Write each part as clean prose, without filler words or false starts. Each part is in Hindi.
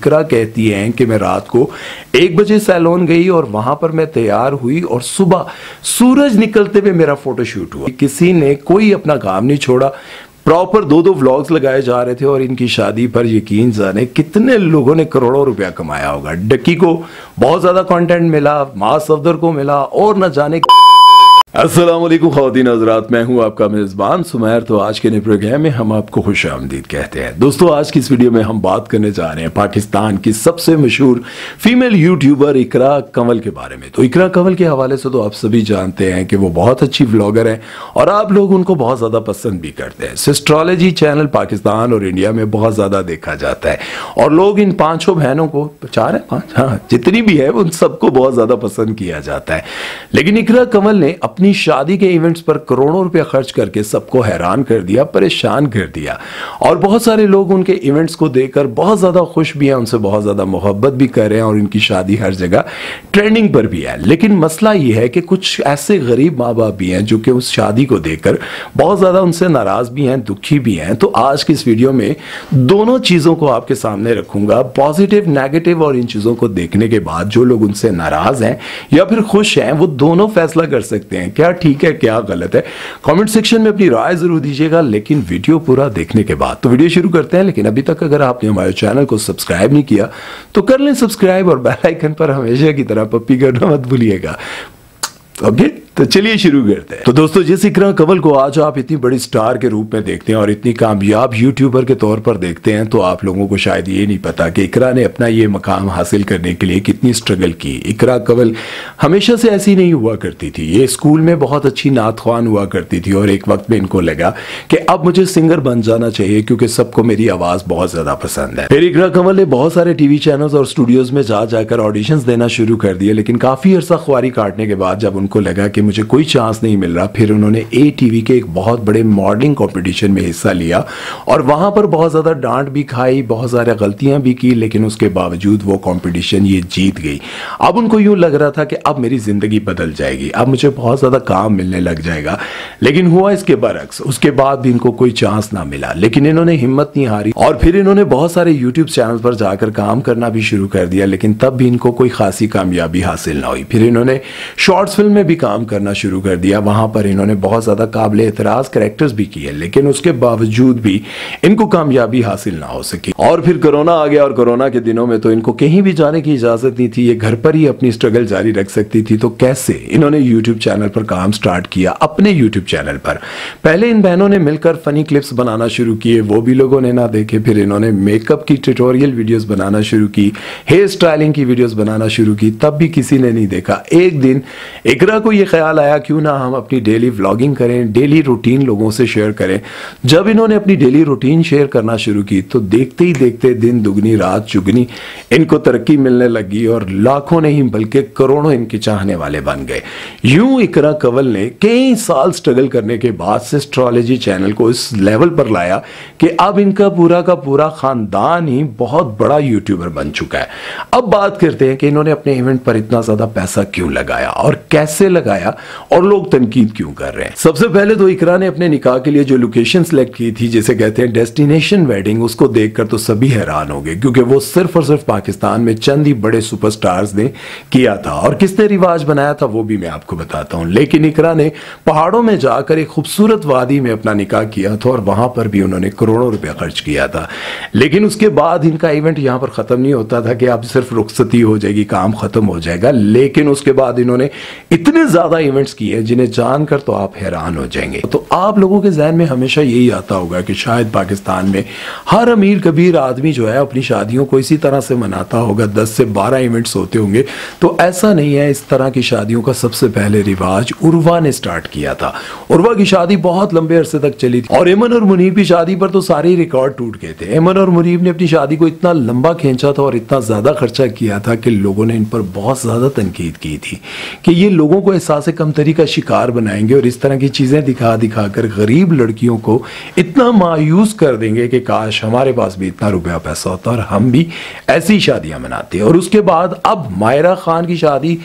इकरा कहती हैं कि मैं रात को 1 बजे सैलून गई और वहां पर मैं तैयार हुई और सुबह सूरज निकलते हुए मेरा फोटोशूट हुआ। किसी ने कोई अपना काम नहीं छोड़ा, प्रॉपर 2-2 व्लॉग्स लगाए जा रहे थे और इनकी शादी पर यकीन जाने कितने लोगों ने करोड़ों रुपया कमाया होगा। डक्की को बहुत ज्यादा कंटेंट मिला, मां सफदर को मिला और न जाने। अस्सलाम वालेकुम ख़वातीन हज़रात, मैं हूं आपका मेज़बान सुमैर। तो आज के नए प्रोग्राम में हम आपको खुश आमदीद कहते हैं। दोस्तों, आज की इस वीडियो में हम बात करने जा रहे हैं पाकिस्तान की सबसे मशहूर फीमेल यूट्यूबर इकरा कंवल के बारे में। तो इकरा कंवल के हवाले से तो आप सभी जानते हैं कि वो बहुत अच्छी व्लॉगर हैं और आप लोग उनको बहुत ज़्यादा पसंद भी करते हैं। सिस्ट्रोलॉजी चैनल पाकिस्तान और इंडिया में बहुत ज़्यादा देखा जाता है और लोग इन 5 बहनों को, 4 है 5, हाँ जितनी भी है, उन सबको बहुत ज़्यादा पसंद किया जाता है। लेकिन इकरा कंवल ने अपनी शादी के इवेंट्स पर करोड़ों रुपए खर्च करके सबको हैरान कर दिया, परेशान कर दिया और बहुत सारे लोग उनके इवेंट्स को देखकर बहुत ज़्यादा खुश भी हैं, उनसे बहुत ज़्यादा मोहब्बत भी कर रहे हैं और इनकी शादी हर जगह ट्रेंडिंग पर भी है। लेकिन मसला ये है कि कुछ ऐसे गरीब माँ बाप भी हैं जो कि उस शादी को देखकर बहुत ज़्यादा उनसे नाराज़ भी हैं, दुखी भी हैं। तो आज की इस वीडियो में दोनों चीज़ों को आपके सामने रखूँगा, पॉजिटिव, नेगेटिव, और इन चीज़ों को देखने के बाद जो लोग उनसे नाराज़ हैं या फिर खुश हैं वो दोनों फैसला कर सकते हैं क्या ठीक है क्या गलत है। कमेंट सेक्शन में अपनी राय जरूर दीजिएगा, लेकिन वीडियो पूरा देखने के बाद। तो वीडियो शुरू करते हैं, लेकिन अभी तक अगर आपने हमारे चैनल को सब्सक्राइब नहीं किया तो कर लें सब्सक्राइब और बेल आइकन पर हमेशा की तरह पप्पी करना मत भूलिएगा। ओके, तो चलिए शुरू करते हैं। तो दोस्तों, जिस इकरा कंवल को आज आप इतनी बड़ी स्टार के रूप में देखते हैं और इतनी कामयाब यूट्यूबर के तौर पर देखते हैं, तो आप लोगों को शायद ये नहीं पता कि इकरा ने अपना ये मकाम हासिल करने के लिए कितनी स्ट्रगल की। इकरा कंवल हमेशा से ऐसी नहीं हुआ करती थी, ये स्कूल में बहुत अच्छी नात ख्वान हुआ करती थी और एक वक्त में इनको लगा कि अब मुझे सिंगर बन जाना चाहिए क्योंकि सबको मेरी आवाज़ बहुत ज़्यादा पसंद है। फिर इकरा कंवल ने बहुत सारे टीवी चैनल्स और स्टूडियोज़ में जाकर ऑडिशंस देना शुरू कर दिए, लेकिन काफ़ी अर्सा ख्वारी काटने के बाद जब उनको लगा कि मुझे कोई चांस नहीं मिल रहा, फिर उन्होंने ATV के एक बहुत बड़े मॉडलिंग कंपटीशन में हिस्सा लिया और वहां पर बहुत ज़्यादा डांट भी खाई, बहुत सारी गलतियां भी की, लेकिन उसके बावजूद वो कंपटीशन ये जीत गई। अब उनको यूं लग रहा था कि अब मेरी ज़िंदगी बदल जाएगी, अब मुझे बहुत ज़्यादा काम मिलने लग जाएगा, लेकिन हुआ इसके बरक्स। उसके बाद भी इनको कोई चांस ना मिला, लेकिन इन्होंने हिम्मत नहीं हारी और फिर इन्होंने बहुत सारे यूट्यूब चैनल पर जाकर काम करना भी शुरू कर दिया, लेकिन तब भी इनको कोई खासी कामयाबी हासिल ना हुई। फिर इन्होंने शॉर्ट्स फिल्म में भी काम करना शुरू कर दिया, वहां पर इन्होंने बहुत ज्यादा काबिल एतराज कैरेक्टर्स भी किए, लेकिन उसके बावजूद भी इनको कामयाबी हासिल ना हो सकी। और फिर कोरोना आ गया और कोरोना के दिनों में तो इनको कहीं भी जाने की इजाजत नहीं थी, ये घर पर ही अपनी स्ट्रगल जारी रख सकती थी। तो कैसे इन्होंने यूट्यूब चैनल पर काम स्टार्ट किया, अपने यूट्यूब चैनल पर। पहले इन बहनों ने मिलकर फनी क्लिप्स बनाना शुरू किए, वो भी लोगों ने ना देखे। फिर इन्होंने मेकअप की ट्यूटोरियल वीडियोज बनाना शुरू की, हेयर स्टाइलिंग की वीडियोज बनाना शुरू की, तब भी किसी ने नहीं देखा। एक दिन इकरा को ये ख्याल आया क्यों ना हम अपनी डेली व्लॉगिंग करें, डेली रूटीन लोगों से शेयर करें। जब इन्होंने अपनी डेली रूटीन शेयर करना शुरू की तो देखते ही देखते दिन दुगनी रात चुगनी इनको तरक्की मिलने लगी और लाखों नहीं बल्कि करोड़ों इनके चाहने वाले बन गए। यूं इकरा कंवल ने कई साल स्ट्रगल करने के बाद से एस्ट्रोलॉजी चैनल को इस लेवल पर लाया कि अब इनका पूरा का पूरा खानदान ही बहुत बड़ा यूट्यूबर बन चुका है। अब बात करते हैं कि इन्होंने अपने इवेंट पर इतना ज्यादा पैसा क्यों लगाया और कैसे लगाया और लोग तनकीद क्यों कर रहे हैं। सबसे पहले तो इकरा ने अपने निकाह के लिए जो लोकेशन सेलेक्ट की थी, जिसे कहते हैं डेस्टिनेशन वेडिंग, उसको देखकर तो सभी हैरान हो गए क्योंकि वो सिर्फ और सिर्फ पाकिस्तान में चंद ही बड़े सुपरस्टार्स ने किया था और किसने रिवाज बनाया था वो भी मैं आपको बताता हूं। लेकिन इकरा ने पहाड़ों में जाकर एक खूबसूरत वादी में अपना निकाह किया था और वहां पर भी उन्होंने करोड़ों रुपया खर्च किया था। लेकिन उसके बाद इनका इवेंट यहां पर खत्म नहीं होता था कि अब सिर्फ रुखसती हो जाएगी, काम खत्म हो जाएगा, लेकिन उसके बाद इन्होंने इतने ज्यादा इवेंट्स किए जिन्हें जानकर तो आप हैरान हो जाएंगे। तो आप लोगों के जहन में हमेशा यही आता होगा कि शायद पाकिस्तान में हर अमीर कबीर आदमी जो है अपनी शादियों को इसी तरह से मनाता होगा, 10 से 12 इवेंट्स होते होंगे। तो ऐसा नहीं है, इस तरह की शादियों का सबसे पहले रिवाज उर्वा ने स्टार्ट किया था। उर्वा की शादी बहुत लंबे अरसे तक चली थी और ऐमन और मुनीब की शादी पर तो सारे रिकॉर्ड टूट गए थे। ऐमन और मुनीब ने अपनी शादी को इतना लंबा खींचा था और इतना ज्यादा खर्चा किया था कि लोगों ने इन पर बहुत ज्यादा तनकीद की थी कि ये लोगों को एहसास कमतरी का शिकार बनाएंगे और इस तरह की चीजें दिखा दिखा कर गरीब लड़कियों को इतना मायूस कर देंगे कि काश हमारे पास भी इतना रुपया पैसा होता और हम भी ऐसी शादियां मनाते। और उसके बाद अब मायरा खान की शादी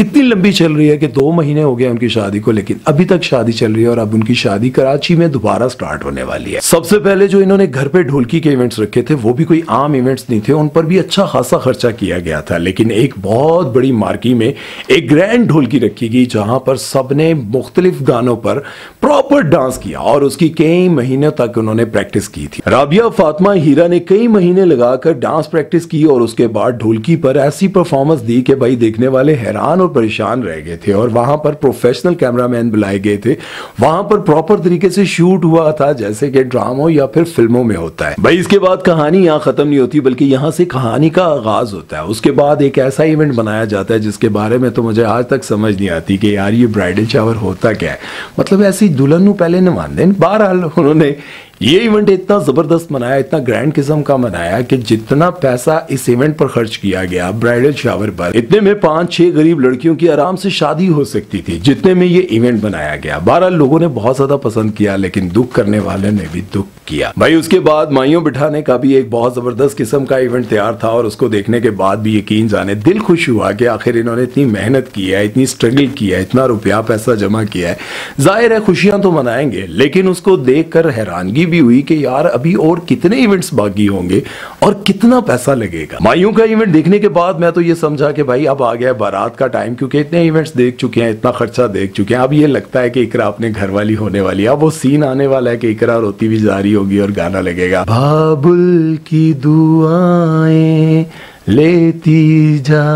इतनी लंबी चल रही है कि 2 महीने हो गए उनकी शादी को, लेकिन अभी तक शादी चल रही है और अब उनकी शादी कराची में दोबारा स्टार्ट होने वाली है। सबसे पहले जो इन्होंने घर पे ढोलकी के इवेंट्स रखे थे वो भी कोई आम इवेंट्स नहीं थे, उन पर भी अच्छा खासा खर्चा किया गया था, लेकिन एक बहुत बड़ी मार्की में एक ग्रैंड ढोलकी रखी गई जहां पर सबने मुख्तलिफ गानों पर प्रॉपर डांस किया और उसकी कई महीनों तक उन्होंने प्रैक्टिस की थी। राबिया फातिमा हीरा ने कई महीने लगाकर डांस प्रैक्टिस की और उसके बाद ढोलकी पर ऐसी परफॉर्मेंस दी कि भाई देखने वाले हैरान और परेशान रह गए थे। और वहां पर प्रोफेशनल कैमरामैन बुलाए गए थे, वहां पर प्रॉपर तरीके से शूट हुआ था जैसे कि ड्रामों या फिर फिल्मों में होता है। भाई इसके बाद कहानी यहाँ खत्म नहीं होती बल्कि यहाँ से कहानी का आगाज होता है। उसके बाद एक ऐसा इवेंट बनाया जाता है जिसके बारे में तो मुझे आज तक समझ नहीं आती कि यार ये ब्राइडल शावर होता क्या है, मतलब ऐसी दुल्हन को पहले नवांदे। बहरहाल उन्होंने ये इवेंट इतना जबरदस्त मनाया, इतना ग्रैंड किस्म का मनाया कि जितना पैसा इस इवेंट पर खर्च किया गया ब्राइडल शावर पर, इतने में 5-6 गरीब लड़कियों की आराम से शादी हो सकती थी जितने में ये इवेंट बनाया गया। 12 लोगों ने बहुत ज्यादा पसंद किया लेकिन दुख करने वाले ने भी दुख किया। भाई उसके बाद माइयों बिठाने का भी एक बहुत जबरदस्त किस्म का इवेंट तैयार था और उसको देखने के बाद भी यकीन जाने दिल खुश हुआ कि आखिर इन्होंने इतनी मेहनत की है, इतनी स्ट्रगल की है, इतना रुपया पैसा जमा किया है, जाहिर है खुशियां तो मनाएंगे। लेकिन उसको देखकर हैरानगी भी हुई कि यार अभी और कितने इवेंट्स बाकी होंगे और कितना पैसा लगेगा। मायूं का इवेंट देखने के बाद मैं तो ये समझा कि भाई अब आ गया बारात का टाइम, क्योंकि इतने इवेंट्स देख चुके हैं, इतना खर्चा देख चुके हैं, अब ये लगता है कि इकरा अपने घर वाली होने वाली है। अब वो सीन आने वाला है कि इकरा रोती भी जा रही होगी और गाना लगेगा, बाबुल की दुआएं लेती जा,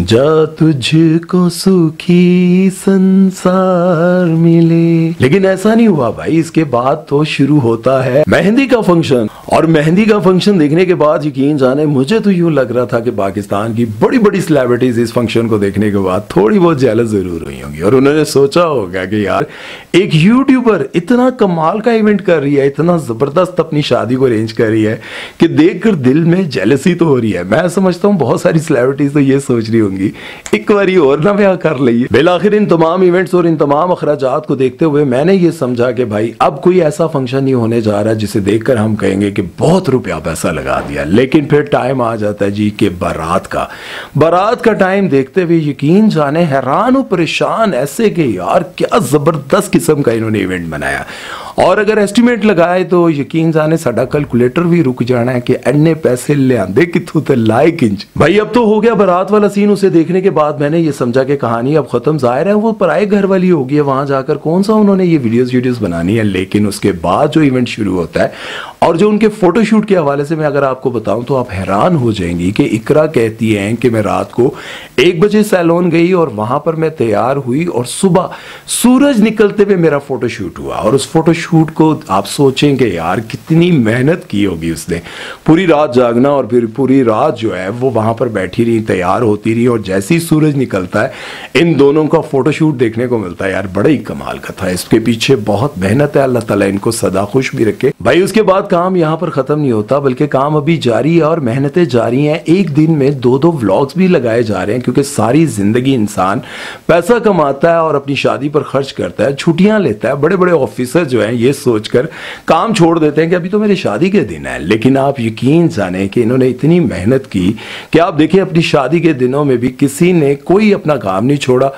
जा तुझको सुखी संसार मिले। लेकिन ऐसा नहीं हुआ भाई। इसके बाद तो शुरू होता है मेहंदी का फंक्शन और मेहंदी का फंक्शन देखने के बाद यकीन जाने मुझे तो यूं लग रहा था कि पाकिस्तान की बड़ी बड़ी सेलिब्रिटीज इस फंक्शन को देखने के बाद थोड़ी बहुत जेलस जरूर हुई होंगी और उन्होंने सोचा होगा कि यार एक यूट्यूबर इतना कमाल का इवेंट कर रही है, इतना जबरदस्त अपनी शादी को अरेंज कर रही है कि देखकर दिल में जेलसी तो हो रही है। मैं समझता हूँ बहुत सारी सेलिब्रिटीज तो ये सोच रही होंगी एक बारी और ना ब्याह कर लिए। बिलाखिर इन तमाम इवेंट्स और इन तमाम अखराजात को देखते हुए मैंने ये समझा कि भाई अब कोई ऐसा फंक्शन नहीं होने जा रहा जिसे देखकर हम कहेंगे कि बहुत रुपया पैसा लगा दिया। लेकिन फिर टाइम आ जाता है जी के बारात का टाइम देखते हुए यकीन जाने हैरान और परेशान ऐसे कि यार क्या जबरदस्त किस्म का इन्होंने इवेंट बनाया। और अगर एस्टिमेट लगाए तो यकीन जाने साडा कैलकुलेटर भी रुक जाना है कि अन्य पैसे लियांदे कितों ते लाए किंज। भाई अब तो हो गया बारात वाला सीन, उसे देखने के बाद मैंने ये समझा कि कहानी अब खत्म, जाहिर है वो पराए घर वाली होगी, वहां जाकर कौन सा उन्होंने ये वीडियोस बनानी है। लेकिन उसके बाद जो इवेंट शुरू होता है और जो उनके फोटोशूट के हवाले से मैं अगर आपको बताऊं तो आप हैरान हो जाएंगी कि इकरा कहती हैं कि मैं रात को 1 बजे सैलून गई और वहां पर मैं तैयार हुई और सुबह सूरज निकलते हुए मेरा फोटोशूट हुआ। और उस फोटोशूट को आप सोचें कि यार कितनी मेहनत की होगी उसने, पूरी रात जागना और फिर पूरी रात जो है वो वहां पर बैठी रही, तैयार होती रही और जैसे ही सूरज निकलता है इन दोनों का फोटोशूट देखने को मिलता है। यार बड़ा ही कमाल का था, इसके पीछे बहुत मेहनत है, अल्लाह ताला इनको सदा खुश भी रखे। भाई उसके बाद काम यहाँ पर खत्म नहीं होता बल्कि काम अभी जारी है और मेहनतें जारी हैं। एक दिन में 2-2 व्लॉग्स भी लगाए जा रहे हैं क्योंकि सारी जिंदगी इंसान पैसा कमाता है और अपनी शादी पर खर्च करता है, छुट्टियां लेता है। बड़े बड़े ऑफिसर जो हैं ये सोचकर काम छोड़ देते हैं कि अभी तो मेरी शादी के दिन है, लेकिन आप यकीन जाने कि इन्होंने इतनी मेहनत की कि आप देखिए अपनी शादी के दिनों में भी किसी ने कोई अपना काम नहीं छोड़ा।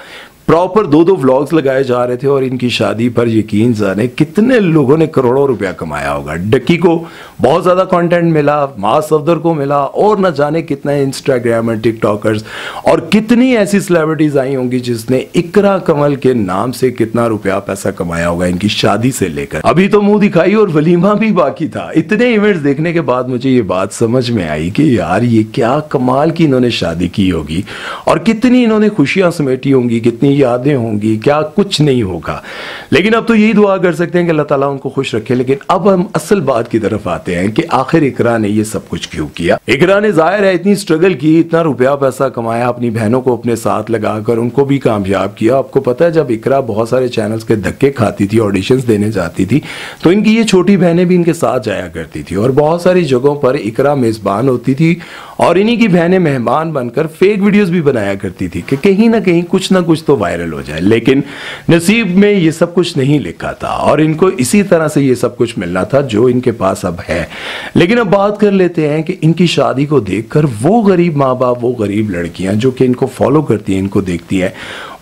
प्रॉपर 2-2 व्लॉग्स लगाए जा रहे थे और इनकी शादी पर यकीन जाने कितने लोगों ने करोड़ों रुपया कमाया होगा। डक्की को बहुत ज़्यादा कंटेंट मिला, माँ सफदर को मिला और न जाने कितने इंस्टाग्रामर, टिकटॉकर्स और कितनी ऐसी सेलिब्रिटीज़ आई होंगी जिसने इकरा कमल के नाम से कितना रुपया पैसा कमाया होगा इनकी शादी से लेकर। अभी तो मुँह दिखाई और वलीमा भी बाकी था। इतने इवेंट्स देखने के बाद मुझे ये बात समझ में आई कि यार ये क्या कमाल की इन्होंने शादी की होगी और कितनी इन्होंने खुशियाँ समेटी होंगी, कितनी यादें होंगी, क्या कुछ नहीं होगा। लेकिन अब तो यही दुआ कर सकते हैं कि अल्लाह ताला उनको खुश रखे। लेकिन अब हम असल बात की तरफ आते हैं कि आखिर इकरा ने ये सब कुछ क्यों किया। इकरा ने जाहिर है इतनी स्ट्रगल की, इतना रुपया पैसा कमाया, अपनी बहनों को अपने साथ लगाकर उनको भी कामयाब किया। आपको पता है जब इकरा बहुत सारे चैनल्स के धक्के खाती थी, ऑडिशंस देने जाती थी, तो इनकी ये छोटी बहनें भी इनके साथ जाया करती थी और बहुत सारी जगहों पर इकरा मेजबान होती थी और इन्हीं की बहनें मेहमान बनकर फेक वीडियोस भी बनाया करती थी कि कहीं ना कुछ तो वायरल हो जाए। लेकिन नसीब में ये सब कुछ नहीं लिखा था और इनको इसी तरह से ये सब कुछ मिलना था जो इनके पास अब है। लेकिन अब बात कर लेते हैं कि इनकी शादी को देखकर वो गरीब माँ बाप, वो गरीब लड़कियां जो कि इनको फॉलो करती हैं, इनको देखती हैं,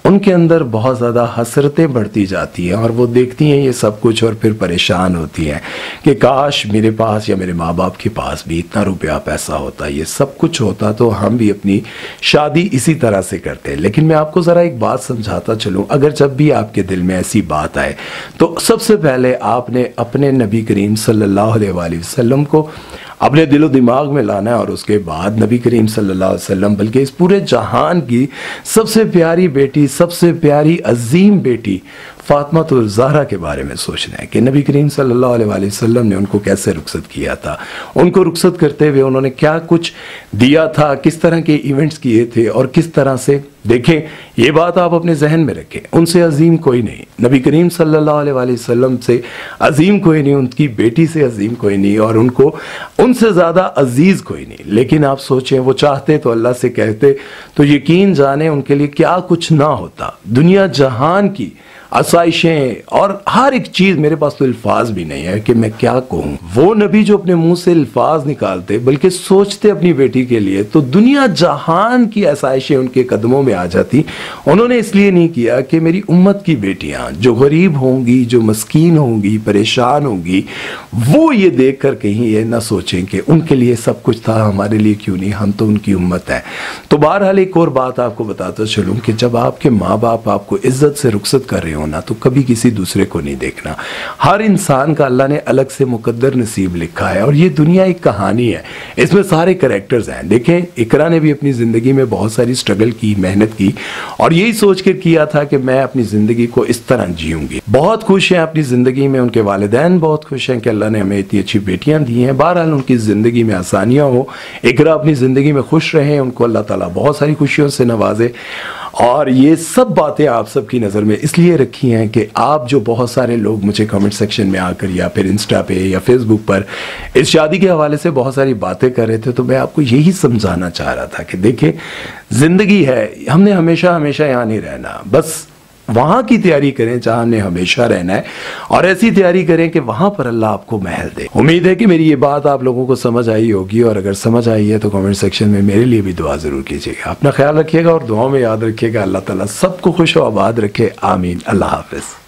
उनके अंदर बहुत ज़्यादा हसरतें बढ़ती जाती हैं और वो देखती हैं ये सब कुछ और फिर परेशान होती हैं कि काश मेरे पास या मेरे माँ बाप के पास भी इतना रुपया पैसा होता, ये सब कुछ होता तो हम भी अपनी शादी इसी तरह से करते। लेकिन मैं आपको ज़रा एक बात समझाता चलूँ, अगर जब भी आपके दिल में ऐसी बात आए तो सबसे पहले आपने अपने नबी करीम सल्लल्लाहु अलैहि वसल्लम को अपने दिलो दिमाग में लाना है और उसके बाद नबी करीम सल्लल्लाहु अलैहि वसल्लम, बल्कि इस पूरे जहान की सबसे प्यारी बेटी, सबसे प्यारी अजीम बेटी फातिमा ज़हरा के बारे में सोचना है कि नबी करीम सल्लल्लाहु अलैहि वसल्लम ने उनको कैसे रुखसत किया था, उनको रुखसत करते हुए उन्होंने क्या कुछ दिया था, किस तरह के इवेंट्स किए थे और किस तरह से। देखें, ये बात आप अपने जहन में रखें, उनसे अजीम कोई नहीं, नबी करीम सल्लल्लाहु अलैहि वसल्लम से अजीम कोई नहीं, उनकी बेटी से अजीम कोई नहीं और उनको उनसे ज़्यादा अजीज़ कोई नहीं। लेकिन आप सोचें, वो चाहते तो अल्लाह से कहते तो यकीन जाने उनके लिए क्या कुछ ना होता। दुनिया जहान की आसाइशें और हर एक चीज़, मेरे पास तो अल्फाज भी नहीं है कि मैं क्या कहूँ। वो नबी जो अपने मुंह से अल्फाज निकालते बल्कि सोचते अपनी बेटी के लिए, तो दुनिया जहान की आसाइशें उनके कदमों में आ जाती। उन्होंने इसलिए नहीं किया कि मेरी उम्मत की बेटियाँ जो गरीब होंगी, जो मस्कीन होंगी, परेशान होंगी, वो ये देख कर कहीं ये ना सोचें कि उनके लिए सब कुछ था, हमारे लिए क्यों नहीं, हम तो उनकी उम्मत है। तो बहरहाल एक और बात आपको बताता चलूँ कि जब आपके माँ बाप आपको इज्जत से रुखसत कर रहे हो ना, तो कभी किसी दूसरे को नहीं देखना। हर इंसान का अल्लाह ने अलग से मुकद्दर नसीब लिखा है और ये दुनिया एक कहानी है, इसमें सारे करैक्टर्स हैं। देखें, इकरा ने भी अपनी ज़िंदगी में बहुत सारी स्ट्रगल की, मेहनत की और यही सोच कर किया था कि मैं अपनी ज़िंदगी को इस तरह जीऊँगी। बहुत खुश हैं अपनी ज़िंदगी में, उनके वालिदैन बहुत खुश हैं कि अल्लाह ने हमें इतनी अच्छी बेटियाँ दी हैं। बहरहाल उनकी ज़िंदगी में आसानियाँ हो, इकरा अपनी ज़िंदगी में खुश रहे, उनको अल्लाह ताला बहुत सारी खुशियों से नवाजे। और ये सब बातें आप सबकी नज़र में इसलिए रखी हैं कि आप जो बहुत सारे लोग मुझे कमेंट सेक्शन में आकर या फिर इंस्टा पे या फेसबुक पर इस शादी के हवाले से बहुत सारी बातें कर रहे थे, तो मैं आपको यही समझाना चाह रहा था कि देखिए, ज़िंदगी है, हमने हमेशा हमेशा यहाँ नहीं रहना, बस वहाँ की तैयारी करें जहाँ हमने हमेशा रहना है और ऐसी तैयारी करें कि वहाँ पर अल्लाह आपको महल दे। उम्मीद है कि मेरी ये बात आप लोगों को समझ आई होगी और अगर समझ आई है तो कमेंट सेक्शन में मेरे लिए भी दुआ ज़रूर कीजिएगा। अपना ख्याल रखिएगा और दुआओं में याद रखिएगा। अल्लाह ताला सबको खुश और आबाद रखे। आमीन। अल्लाह हाफिज़।